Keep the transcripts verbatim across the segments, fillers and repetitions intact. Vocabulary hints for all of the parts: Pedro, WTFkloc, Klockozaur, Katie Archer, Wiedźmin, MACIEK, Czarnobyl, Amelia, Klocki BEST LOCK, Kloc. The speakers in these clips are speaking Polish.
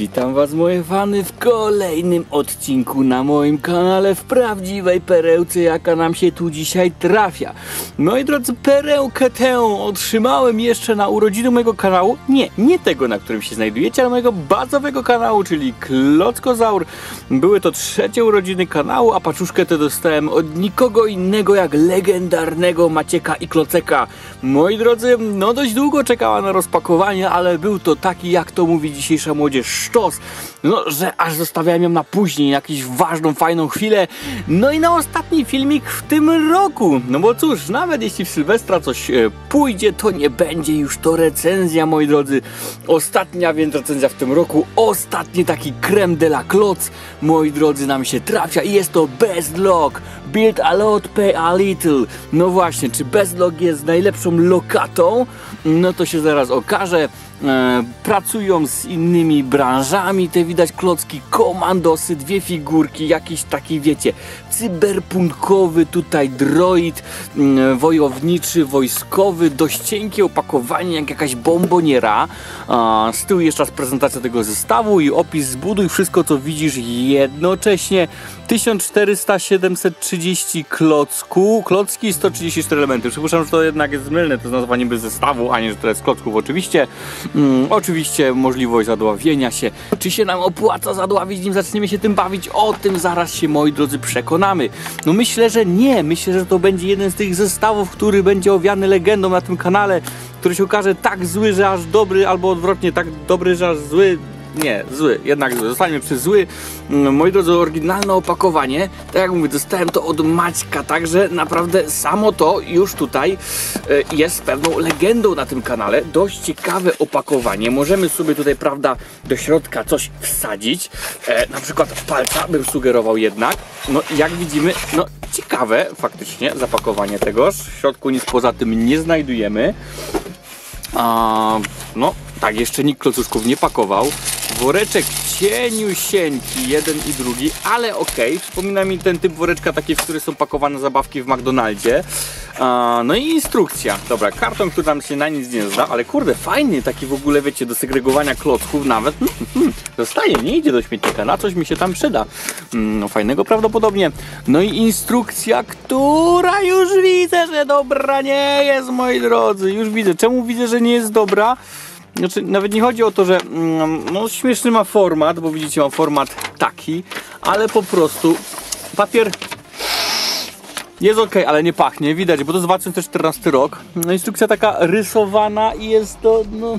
Witam was, moje fany, w kolejnym odcinku na moim kanale, w prawdziwej perełce, jaka nam się tu dzisiaj trafia. Moi drodzy, perełkę tę otrzymałem jeszcze na urodziny mojego kanału, nie, nie tego, na którym się znajdujecie, ale mojego bazowego kanału, czyli Klockozaur. Były to trzecie urodziny kanału, a paczuszkę tę dostałem od nikogo innego jak legendarnego Macieka i Kloceka. Moi drodzy, no dość długo czekała na rozpakowanie, ale był to taki, jak to mówi dzisiejsza młodzież, sztos, no, że aż zostawiałem ją na później, jakąś ważną, fajną chwilę, no i na ostatni filmik w tym roku. No bo cóż, nawet jeśli w Sylwestra coś e, pójdzie, to nie będzie już to recenzja, moi drodzy. Ostatnia więc recenzja w tym roku, ostatni taki creme de la kloc, moi drodzy, nam się trafia i jest to Best Lock. Build a lot, pay a little. No właśnie, czy Best Lock jest najlepszą lokatą? No to się zaraz okaże. E, pracują z innymi branżami, te widać klocki, komandosy, dwie figurki, jakiś taki, wiecie, cyberpunkowy tutaj droid, e, wojowniczy, wojskowy, dość cienkie opakowanie, jak jakaś bomboniera. E, z tyłu jeszcze raz prezentacja tego zestawu i opis: zbuduj wszystko, co widzisz jednocześnie. tysiąc czterysta siedemset trzydzieści klocku, klocki, sto trzydzieści cztery elementy. Przypuszczam, że to jednak jest mylne, to jest nazwanie bez zestawu, a nie, że to jest klocków oczywiście. Mm, oczywiście możliwość zadławienia się. Czy się nam opłaca zadławić, nim zaczniemy się tym bawić? O tym zaraz się, moi drodzy, przekonamy. No myślę, że nie. Myślę, że to będzie jeden z tych zestawów, który będzie owiany legendą na tym kanale, który się okaże tak zły, że aż dobry, albo odwrotnie, tak dobry, że aż zły. Nie, zły, jednak zły. Zostańmy przy zły. Moi drodzy, oryginalne opakowanie. Tak jak mówię, dostałem to od Maćka, także naprawdę samo to już tutaj jest pewną legendą na tym kanale. Dość ciekawe opakowanie. Możemy sobie tutaj, prawda, do środka coś wsadzić. E, na przykład palca bym sugerował jednak. No jak widzimy, no ciekawe faktycznie zapakowanie tegoż. W środku nic poza tym nie znajdujemy. A, no tak, jeszcze nikt klocuszków nie pakował. Woreczek cieniusieńki, jeden i drugi, ale okej, okay. Przypomina mi ten typ woreczka, takie, w który są pakowane zabawki w McDonaldzie. Eee, no i instrukcja, dobra, karton, który nam się na nic nie zda, ale kurde, fajny, taki w ogóle, wiecie, do segregowania klocków nawet. Hmm, hmm, zostaje, nie idzie do śmietnika, na coś mi się tam przyda. Hmm, no fajnego prawdopodobnie. No i instrukcja, która już widzę, że dobra nie jest, moi drodzy, już widzę. Czemu widzę, że nie jest dobra? Znaczy, nawet nie chodzi o to, że no, śmieszny ma format, bo widzicie, ma format taki, ale po prostu papier jest ok, ale nie pachnie, widać, bo to jest dwa tysiące czternasty rok. No, instrukcja taka rysowana i jest to, no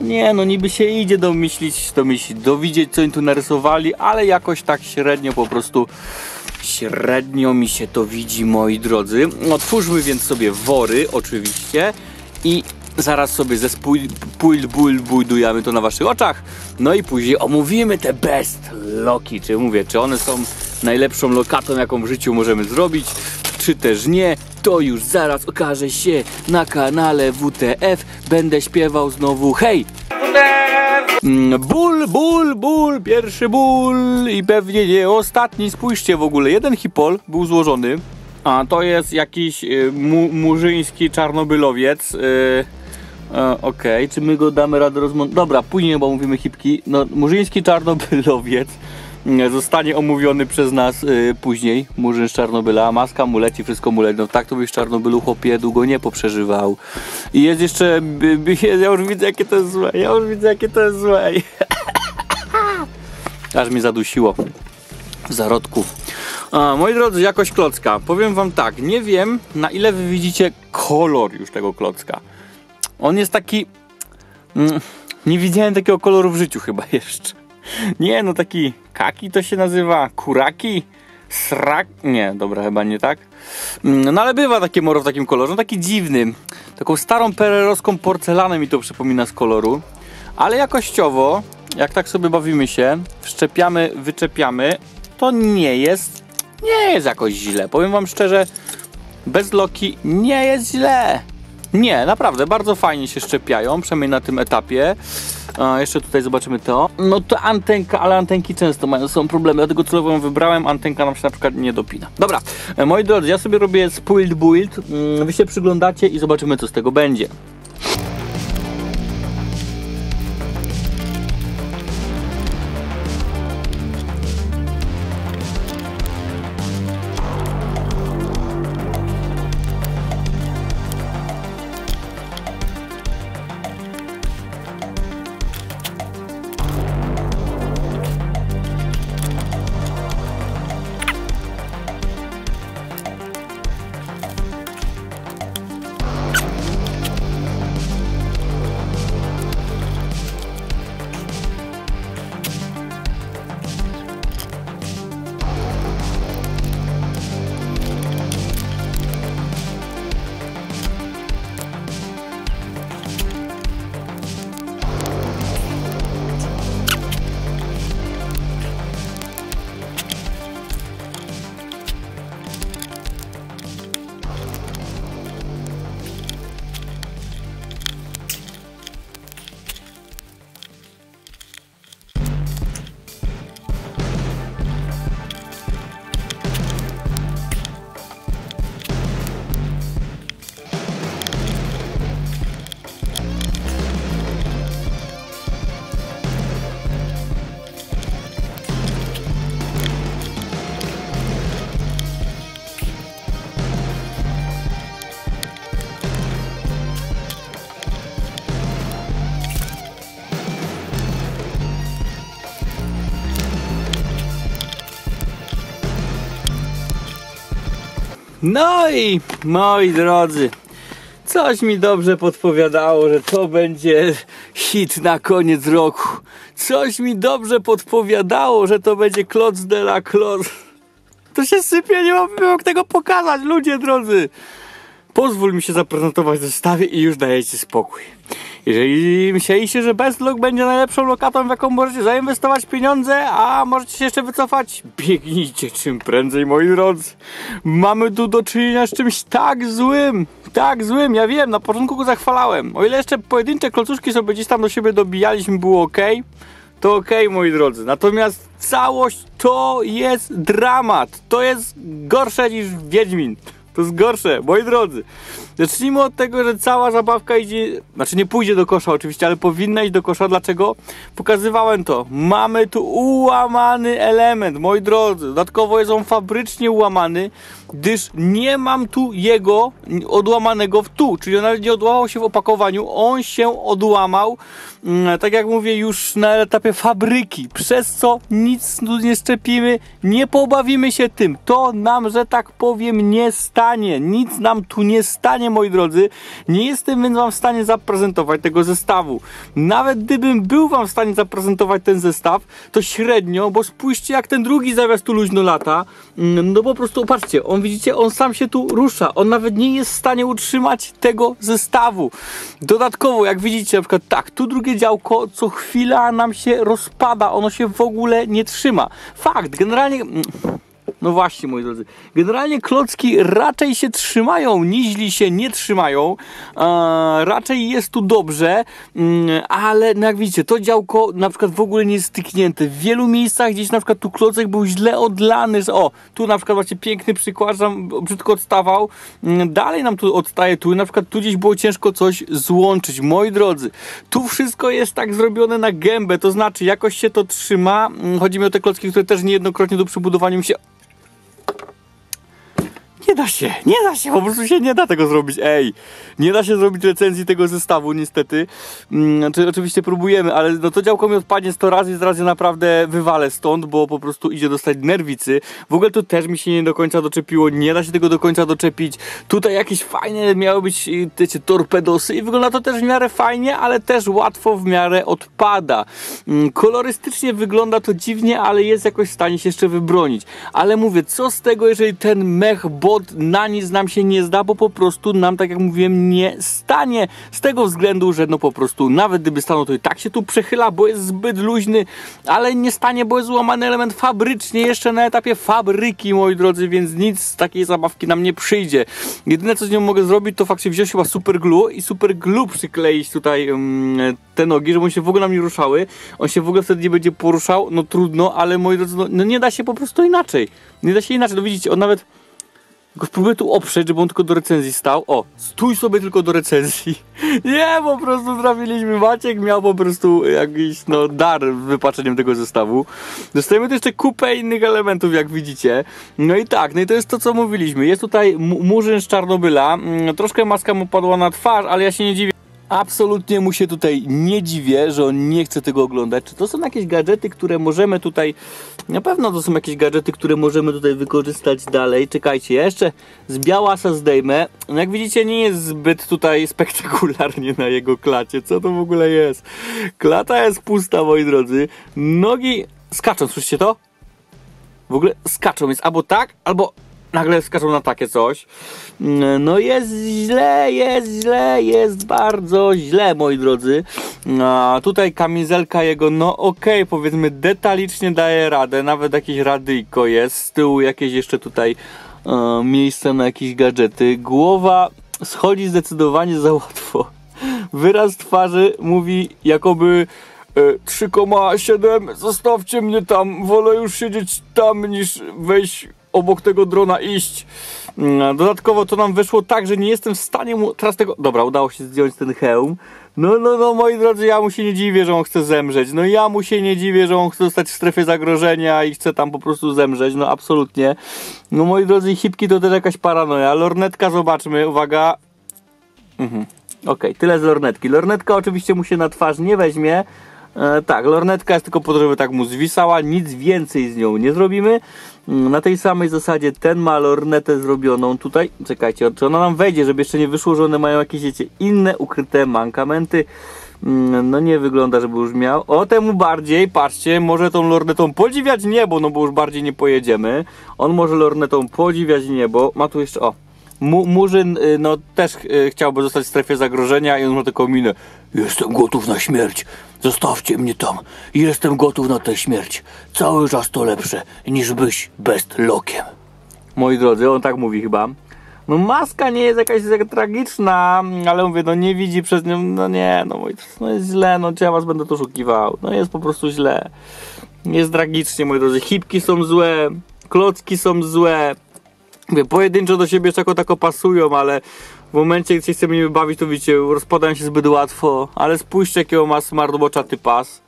nie, no niby się idzie domyślić, domyślić, dowiedzieć, co im tu narysowali, ale jakoś tak średnio po prostu. Średnio mi się to widzi, moi drodzy. Otwórzmy więc sobie wory, oczywiście, i zaraz sobie zespójbujemy to na waszych oczach. No i później omówimy te Best Locki. Czy mówię, czy one są najlepszą lokatą, jaką w życiu możemy zrobić, czy też nie. To już zaraz okaże się na kanale W T F. Będę śpiewał znowu hej! Ból, ból, ból, pierwszy ból i pewnie nie ostatni. Spójrzcie w ogóle, jeden hipol był złożony. A to jest jakiś y, mu, murzyński czarnobylowiec. Y, y, Okej, czy my go damy radę rozmontować? Dobra, później, bo mówimy hipki. No, murzyński czarnobylowiec y, zostanie omówiony przez nas y, później. Murzyn z Czarnobyla, maska mu leci, wszystko mu leci. No tak to byś w Czarnobylu, chłopie, długo nie poprzeżywał. I jest jeszcze... By, by, ja już widzę, jakie to jest złe. Ja już widzę, jakie to jest złe. Aż mnie zadusiło. W zarodku. A, moi drodzy, jakość klocka. Powiem wam tak, nie wiem, na ile wy widzicie kolor już tego klocka. On jest taki... Mm, nie widziałem takiego koloru w życiu chyba jeszcze. Nie, no taki... Kaki to się nazywa? Kuraki? Srak? Nie, dobra, chyba nie tak. No ale bywa takie moro w takim kolorze. No taki dziwny. Taką starą pererowską porcelanę mi to przypomina z koloru. Ale jakościowo, jak tak sobie bawimy się, wszczepiamy, wyczepiamy, to nie jest... Nie jest jakoś źle. Powiem wam szczerze, Best Locki nie jest źle. Nie, naprawdę, bardzo fajnie się szczepiają, przynajmniej na tym etapie. A, jeszcze tutaj zobaczymy to. No to antenka, ale antenki często mają, są problemy, dlatego celowo ją wybrałem, antenka nam się na przykład nie dopina. Dobra, moi drodzy, ja sobie robię spoiled build, wy się przyglądacie i zobaczymy, co z tego będzie. No i moi drodzy, coś mi dobrze podpowiadało, że to będzie hit na koniec roku. Coś mi dobrze podpowiadało, że to będzie kloc de la kloc. To się sypie, nie mam jak tego pokazać, ludzie drodzy. Pozwól mi się zaprezentować w zestawie i już dajecie spokój. Jeżeli myśleliście, że Best Lock będzie najlepszą lokatą, w jaką możecie zainwestować pieniądze, a możecie się jeszcze wycofać, biegnijcie czym prędzej, moi drodzy. Mamy tu do czynienia z czymś tak złym, tak złym, ja wiem, na początku go zachwalałem. O ile jeszcze pojedyncze klocuszki sobie gdzieś tam do siebie dobijaliśmy, było ok, to ok, moi drodzy. Natomiast całość to jest dramat, to jest gorsze niż Wiedźmin. To jest gorsze, moi drodzy. Zacznijmy od tego, że cała zabawka idzie, znaczy nie pójdzie do kosza oczywiście, ale powinna iść do kosza. Dlaczego? Pokazywałem to. Mamy tu ułamany element, moi drodzy. Dodatkowo jest on fabrycznie ułamany, gdyż nie mam tu jego odłamanego w tu, czyli on nawet nie odłamał się w opakowaniu, on się odłamał, tak jak mówię, już na etapie fabryki, przez co nic tu nie szczepimy, nie pobawimy się tym. To nam, że tak powiem, nie stanie, nic nam tu nie stanie, moi drodzy. Nie jestem więc wam w stanie zaprezentować tego zestawu. Nawet gdybym był wam w stanie zaprezentować ten zestaw, to średnio, bo spójrzcie, jak ten drugi zawias tu luźno lata, no po prostu opatrzcie, on, widzicie, on sam się tu rusza, on nawet nie jest w stanie utrzymać tego zestawu. Dodatkowo, jak widzicie, na przykład tak, tu drugie działko co chwila nam się rozpada, ono się w ogóle nie trzyma. Fakt, generalnie... No właśnie, moi drodzy, generalnie klocki raczej się trzymają, niźli się nie trzymają, eee, raczej jest tu dobrze, mm, ale no jak widzicie, to działko na przykład w ogóle nie jest styknięte, w wielu miejscach gdzieś na przykład tu klocek był źle odlany, że o, tu na przykład właśnie piękny przykład, że nam brzydko odstawał, mm, dalej nam tu odstaje, tu na przykład tu gdzieś było ciężko coś złączyć, moi drodzy, tu wszystko jest tak zrobione na gębę, to znaczy jakoś się to trzyma, chodzi mi o te klocki, które też niejednokrotnie do przybudowania mi się... Nie da się, nie da się, po prostu się nie da tego zrobić, ej, nie da się zrobić recenzji tego zestawu niestety, znaczy, oczywiście próbujemy, ale no to działko mi odpadnie sto razy i zaraz ja naprawdę wywalę stąd, bo po prostu idzie dostać nerwicy, w ogóle to też mi się nie do końca doczepiło, nie da się tego do końca doczepić, tutaj jakieś fajne miały być, wiecie, torpedosy i wygląda to też w miarę fajnie, ale też łatwo w miarę odpada, kolorystycznie wygląda to dziwnie, ale jest jakoś w stanie się jeszcze wybronić, ale mówię, co z tego, jeżeli ten mech bo na nic nam się nie zda, bo po prostu nam, tak jak mówiłem, nie stanie z tego względu, że no po prostu nawet gdyby stanął, to i tak się tu przechyla, bo jest zbyt luźny, ale nie stanie, bo jest złamany element fabrycznie, jeszcze na etapie fabryki, moi drodzy, więc nic z takiej zabawki nam nie przyjdzie. Jedyne, co z nią mogę zrobić, to faktycznie wziąć chyba super glue i super glue przykleić tutaj um, te nogi, żeby on się w ogóle nam nie ruszały, on się w ogóle wtedy nie będzie poruszał, no trudno, ale moi drodzy, no, no nie da się po prostu inaczej, nie da się inaczej, no widzicie, on nawet tylko spróbuję tu oprzeć, żeby on tylko do recenzji stał. O, stój sobie tylko do recenzji. Nie, po prostu trafiliśmy. Maciek miał po prostu jakiś no, dar wypaczeniem tego zestawu. Dostajemy tu jeszcze kupę innych elementów, jak widzicie. No i tak, no i to jest to, co mówiliśmy. Jest tutaj murzyn z Czarnobyla. Troszkę maska mu padła na twarz, ale ja się nie dziwię. Absolutnie mu się tutaj nie dziwię, że on nie chce tego oglądać. Czy to są jakieś gadżety, które możemy tutaj... Na pewno to są jakieś gadżety, które możemy tutaj wykorzystać dalej. Czekajcie, ja jeszcze z białasa zdejmę. No jak widzicie, nie jest zbyt tutaj spektakularnie na jego klacie. Co to w ogóle jest? Klata jest pusta, moi drodzy. Nogi skaczą, słyszycie to? W ogóle skaczą, jest albo tak, albo... Nagle skaczą na takie coś. No jest źle, jest źle, jest bardzo źle, moi drodzy. A tutaj kamizelka jego, no okej, okay, powiedzmy detalicznie daje radę. Nawet jakieś radyjko jest. Z tyłu jakieś jeszcze tutaj e, miejsce na jakieś gadżety. Głowa schodzi zdecydowanie za łatwo. Wyraz twarzy mówi jakoby... trzy przecinek siedem, zostawcie mnie tam, wolę już siedzieć tam niż wejść obok tego drona iść. Dodatkowo to nam wyszło tak, że nie jestem w stanie mu teraz tego... Dobra, udało się zdjąć ten hełm. No, no, no, moi drodzy, ja mu się nie dziwię, że on chce zemrzeć. No ja mu się nie dziwię, że on chce zostać w strefie zagrożenia i chce tam po prostu zemrzeć. No absolutnie. No moi drodzy, hipki to też jakaś paranoja. Lornetka zobaczmy, uwaga. Mhm. Okej, tyle z lornetki. Lornetka oczywiście mu się na twarz nie weźmie. E, tak, lornetka jest tylko po to, żeby tak mu zwisała, nic więcej z nią nie zrobimy. Na tej samej zasadzie ten ma lornetę zrobioną tutaj. Czekajcie, czy ona nam wejdzie, żeby jeszcze nie wyszło, że one mają jakieś, wiecie, inne ukryte mankamenty. No nie wygląda, żeby już miał. O, temu bardziej, patrzcie, może tą lornetą podziwiać niebo, no bo już bardziej nie pojedziemy. On może lornetą podziwiać niebo. Ma tu jeszcze, o, Mu, Murzyn, no też chciałby zostać w strefie zagrożenia i on ma taką minę. Jestem gotów na śmierć, zostawcie mnie tam. Jestem gotów na tę śmierć. Cały czas to lepsze niż być best lockiem. Moi drodzy, on tak mówi chyba. No maska nie jest jakaś tragiczna, ale mówię, no nie widzi przez nią, no nie, no, no jest źle, no czy ja was będę to oszukiwał, no jest po prostu źle. Jest tragicznie, moi drodzy, hipki są złe, klocki są złe, mówię, pojedynczo do siebie jako tako pasują, ale w momencie, gdy się chcemy nimi bawić, to widzicie, rozpadają się zbyt łatwo, ale spójrzcie, jakiego ma smartwatchaty pas,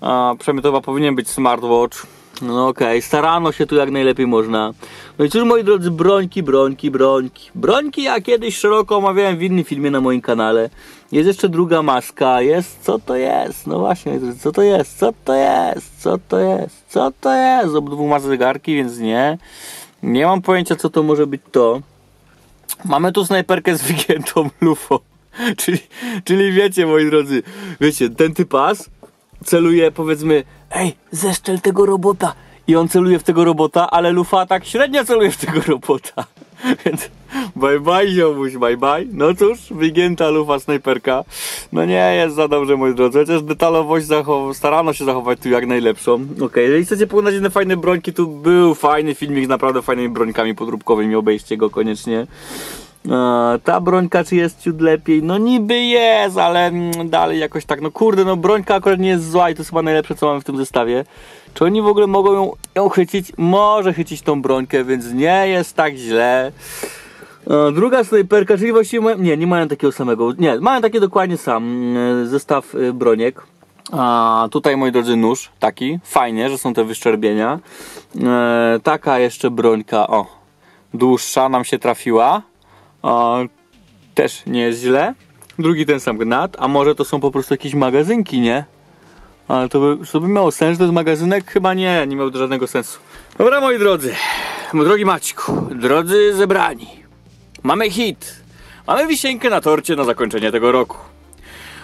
a, przynajmniej to chyba powinien być smartwatch. No okej, okay. Starano się tu jak najlepiej można. No i cóż, moi drodzy, brońki, brońki, brońki. Brońki ja kiedyś szeroko omawiałem w innym filmie na moim kanale. Jest jeszcze druga maska, jest, co to jest? No właśnie, co to jest? Co to jest? Co to jest? Co to jest? Obydwu ma zegarki, więc nie. Nie mam pojęcia, co to może być to. Mamy tu snajperkę z wygiętą lufą. czyli, czyli wiecie, moi drodzy, wiecie, ten typas celuje, powiedzmy, ej, zeszczel tego robota, i on celuje w tego robota, ale lufa tak średnio celuje w tego robota, więc bye bye ziomuś, bye bye. No cóż, wygięta lufa snajperka, no nie jest za dobrze, moi drodzy, chociaż detalowość starano się zachować tu jak najlepszą. Ok, jeżeli chcecie poglądać inne fajne brońki, tu był fajny filmik z naprawdę fajnymi brońkami podróbkowymi, obejście go koniecznie. No, ta brońka czy jest ciut lepiej? No niby jest, ale dalej jakoś tak, no kurde, no brońka akurat nie jest zła i to jest chyba najlepsze, co mamy w tym zestawie. Czy oni w ogóle mogą ją, ją chycić? Może chycić tą brońkę, więc nie jest tak źle. No, druga snajperka, czyli właściwie mają, nie, nie mają takiego samego, nie, mają takie dokładnie sam zestaw broniek. A tutaj, moi drodzy, nóż taki, fajnie, że są te wyszczerbienia. E, taka jeszcze brońka, o, dłuższa nam się trafiła. O, też nie jest źle. Drugi ten sam gnat, a może to są po prostu jakieś magazynki, nie? Ale to by, to by miało sens, to jest magazynek? Chyba nie, nie miałby żadnego sensu. Dobra, moi drodzy, mój drogi Maćku, drodzy zebrani, mamy hit, mamy wisienkę na torcie na zakończenie tego roku.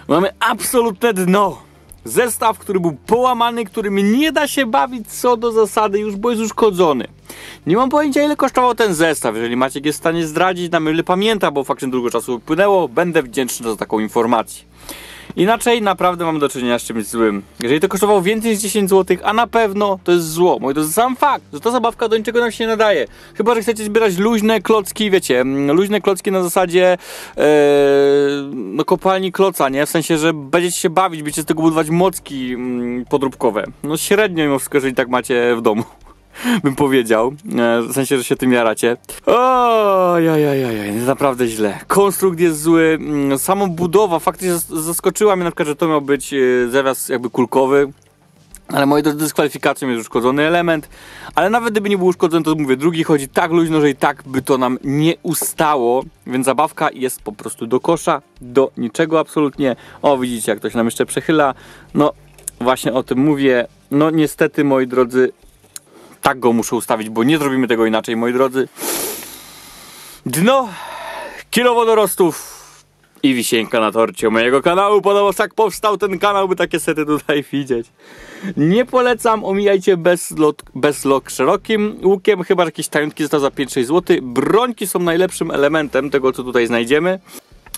Mamy absolutne dno. Zestaw, który był połamany, którym nie da się bawić co do zasady już, bo jest uszkodzony. Nie mam pojęcia, ile kosztował ten zestaw. Jeżeli Maciek jest w stanie zdradzić nam, ile pamięta, bo faktycznie długo czasu upłynęło, będę wdzięczny za taką informację. Inaczej naprawdę mamy do czynienia z czymś złym. Jeżeli to kosztowało więcej niż dziesięć złotych, a na pewno to jest zło. Mój to jest sam fakt, że ta zabawka do niczego nam się nie nadaje. Chyba że chcecie zbierać luźne klocki, wiecie, luźne klocki na zasadzie yy, no, kopalni kloca, nie? W sensie, że będziecie się bawić, będziecie z tego budować mocki yy, podróbkowe. No średnio mimo wszystko, jeżeli tak macie w domu, bym powiedział, w sensie, że się tym jaracie. O, jajajaj, naprawdę źle. Konstrukt jest zły, samo budowa, faktycznie zaskoczyła mnie na przykład, że to miał być zawias jakby kulkowy, ale moi drodzy, dyskwalifikacją jest uszkodzony element, ale nawet gdyby nie był uszkodzony, to mówię, drugi chodzi tak luźno, że i tak by to nam nie ustało, więc zabawka jest po prostu do kosza, do niczego absolutnie. O, widzicie, jak to się nam jeszcze przechyla, no właśnie o tym mówię, no niestety, moi drodzy, tak go muszę ustawić, bo nie zrobimy tego inaczej, moi drodzy. Dno, kilo wodorostów i wisienka na torcie mojego kanału. Podobno tak powstał ten kanał, by takie sety tutaj widzieć. Nie polecam, omijajcie best lock szerokim łukiem, chyba że jakieś tajemniki zostały za pięć sześć złotych. Brońki są najlepszym elementem tego, co tutaj znajdziemy.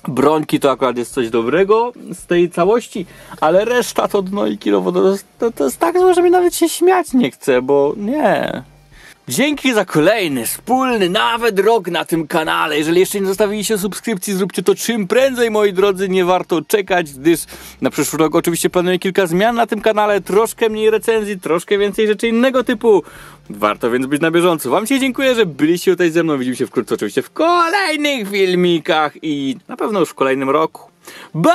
Brońki to akurat jest coś dobrego z tej całości, ale reszta to dno i kilo wodorostów, to, to jest tak złe, że mi nawet się śmiać nie chce, bo nie. Dzięki za kolejny, wspólny, nawet rok na tym kanale. Jeżeli jeszcze nie zostawiliście subskrypcji, zróbcie to czym prędzej, moi drodzy. Nie warto czekać, gdyż na przyszły rok oczywiście planuję kilka zmian na tym kanale. Troszkę mniej recenzji, troszkę więcej rzeczy innego typu. Warto więc być na bieżąco. Wam się dziękuję, że byliście tutaj ze mną. Widzimy się wkrótce oczywiście w kolejnych filmikach i na pewno już w kolejnym roku. Bye!